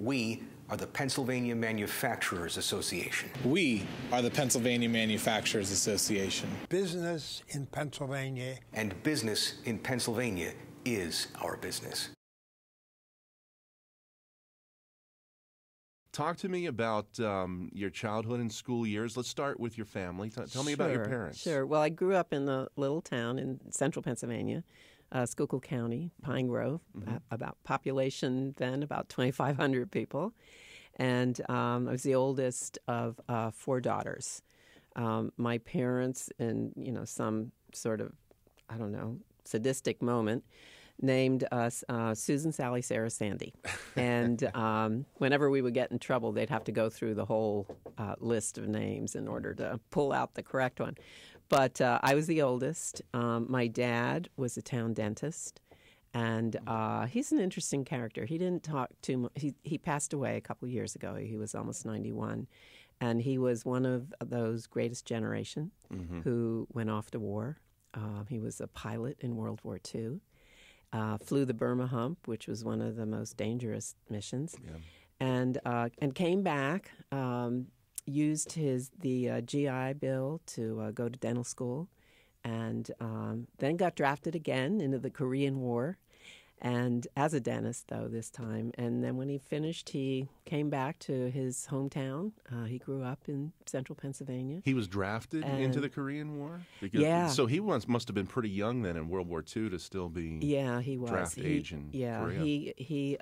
We are the Pennsylvania Manufacturers Association. We are the Pennsylvania Manufacturers Association. Business in Pennsylvania. And business in Pennsylvania is our business. Talk to me about your childhood and school years. Let's start with your family. Tell me about your parents. Sure. Well, I grew up in a little town in central Pennsylvania, Schuylkill County, Pine Grove, about population then about 2,500 people. And I was the oldest of 4 daughters. My parents, in some sort of, sadistic moment, named us Susan, Sally, Sarah, Sandy. And whenever we would get in trouble, they'd have to go through the whole list of names in order to pull out the correct one. But I was the oldest. My dad was a town dentist, and he's an interesting character. He didn't talk too much. He passed away a couple years ago. He was almost 91. And he was one of those greatest generation who went off to war. He was a pilot in World War II. Flew the Burma Hump, which was one of the most dangerous missions, and came back, used the GI Bill to go to dental school, and then got drafted again into the Korean War, and as a dentist, though, this time. And then when he finished, he came back to his hometown. He grew up in central Pennsylvania. He was drafted into the Korean War? Because, so he must have been pretty young then in World War II to still be draft age in Korea. He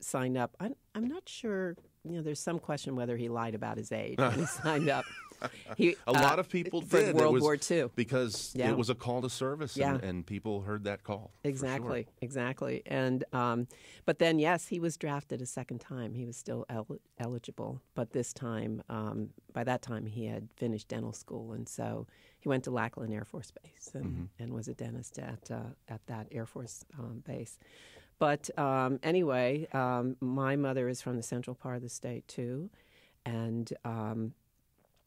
signed up. I'm not sure. There's some question whether he lied about his age when he signed up. A lot of people did. World War II. Because it was a call to service, and people heard that call. Exactly, exactly. And but then, yes, he was drafted a second time. He was still eligible. But this time, by that time, he had finished dental school. And so he went to Lackland Air Force Base and was a dentist at that Air Force base. But anyway, my mother is from the central part of the state, too. And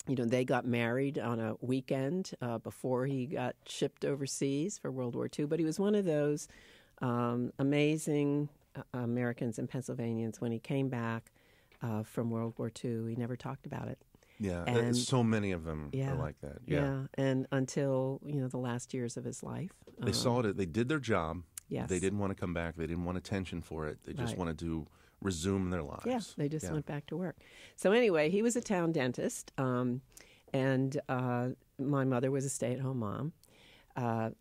they got married on a weekend before he got shipped overseas for World War II. But he was one of those amazing Americans and Pennsylvanians. When he came back from World War II, he never talked about it. Yeah, and so many of them are like that. Yeah, and until, the last years of his life. They saw it. They did their job. Yes. They didn't want to come back. They didn't want attention for it. They just wanted to resume their lives. Yeah, they just went back to work. So anyway, he was a town dentist, and my mother was a stay-at-home mom.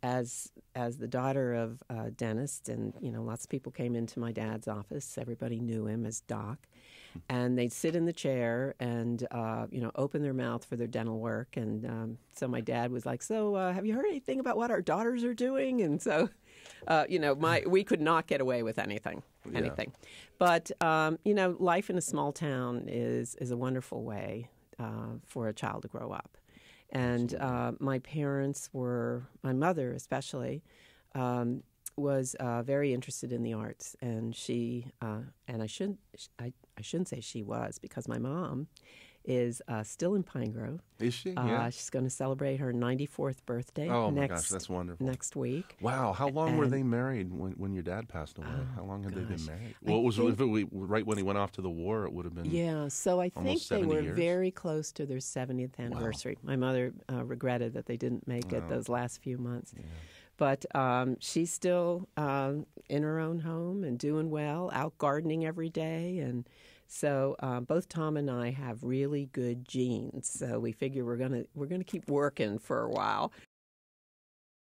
As the daughter of a dentist, and, lots of people came into my dad's office. Everybody knew him as Doc. And they'd sit in the chair and, open their mouth for their dental work. And so my dad was like, so have you heard anything about what our daughters are doing? And so... we could not get away with anything. But, life in a small town is a wonderful way for a child to grow up. And my parents my mother especially, was very interested in the arts. And she, and I shouldn't say she was, because my mom is still in Pine Grove. Is she? Yeah. She's going to celebrate her 94th birthday. Oh, my gosh, that's wonderful. Next week. Wow. How long were they married when your dad passed away? How long had they been married? Well, right when he went off to the war, it would have been. Yeah, so I think they were very close to their 70th anniversary. Wow. My mother regretted that they didn't make it those last few months. Yeah. But she's still in her own home and doing well, out gardening every day. And so both Tom and I have really good genes. So we figure we're gonna keep working for a while.